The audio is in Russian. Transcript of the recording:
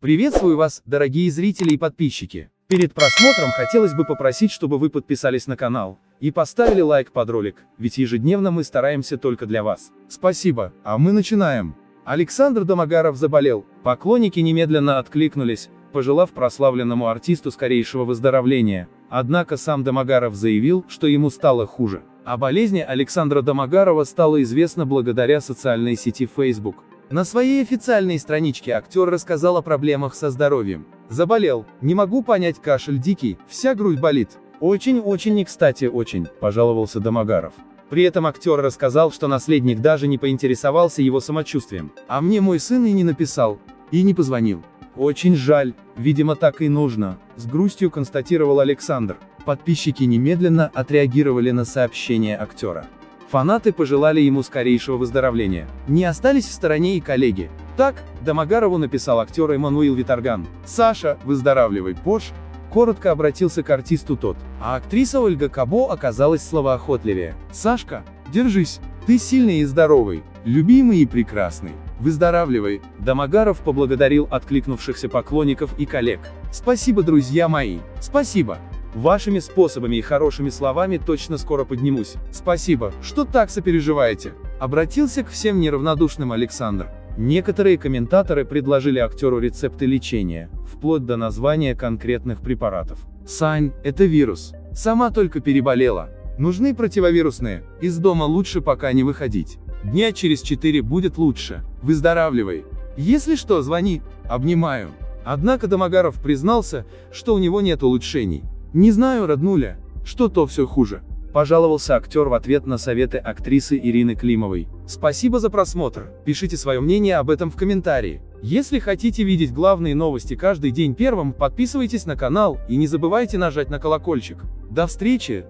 Приветствую вас, дорогие зрители и подписчики. Перед просмотром хотелось бы попросить, чтобы вы подписались на канал и поставили лайк под ролик, ведь ежедневно мы стараемся только для вас. Спасибо, а мы начинаем. Александр Домогаров заболел, поклонники немедленно откликнулись, пожелав прославленному артисту скорейшего выздоровления, однако сам Домогаров заявил, что ему стало хуже. О болезни Александра Домогарова стало известно благодаря социальной сети Facebook. На своей официальной страничке актер рассказал о проблемах со здоровьем. «Заболел, не могу понять, кашель дикий, вся грудь болит. Очень-очень не кстати очень», – пожаловался Домогаров. При этом актер рассказал, что наследник даже не поинтересовался его самочувствием. «А мне мой сын и не написал, и не позвонил. Очень жаль, видимо так и нужно», – с грустью констатировал Александр. Подписчики немедленно отреагировали на сообщение актера. Фанаты пожелали ему скорейшего выздоровления. Не остались в стороне и коллеги. Так, Домогарову написал актер Эммануил Виторган. «Саша, выздоравливай, Пош», коротко обратился к артисту тот. А актриса Ольга Кабо оказалась словоохотливее. «Сашка, держись, ты сильный и здоровый, любимый и прекрасный. Выздоравливай», Домогаров поблагодарил откликнувшихся поклонников и коллег. «Спасибо, друзья мои, спасибо. Вашими способами и хорошими словами точно скоро поднимусь. Спасибо, что так сопереживаете», обратился к всем неравнодушным Александр. Некоторые комментаторы предложили актеру рецепты лечения, вплоть до названия конкретных препаратов. «Сань, это вирус. Сама только переболела. Нужны противовирусные. Из дома лучше пока не выходить. Дня через 4 будет лучше. Выздоравливай. Если что, звони. Обнимаю». Однако Домогаров признался, что у него нет улучшений. «Не знаю, роднуля, что-то все хуже», – пожаловался актер в ответ на советы актрисы Ирины Климовой. Спасибо за просмотр, пишите свое мнение об этом в комментарии. Если хотите видеть главные новости каждый день первым, подписывайтесь на канал и не забывайте нажать на колокольчик. До встречи!